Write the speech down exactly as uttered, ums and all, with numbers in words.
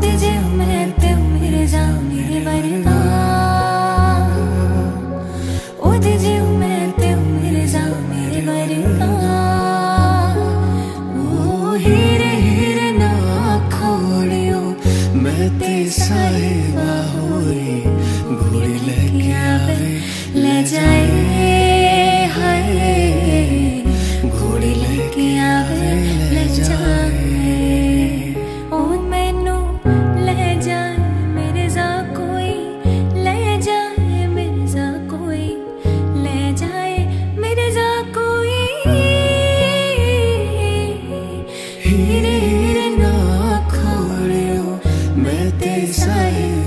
दीजिए रहते हो मेरे जाओ मेरे वरना, ओ दीजिए रहते हो मेरे जाओ मेरे वरना, ओ हीरे हीरे ना खोड़ियो मैं ते साहिबा होई घोड़ी लेके आवे ले जाए हाय घोड़ी लेके आवे ले जाए। हीरे हीरे ना खोड़ियो मैं ते साहिबा।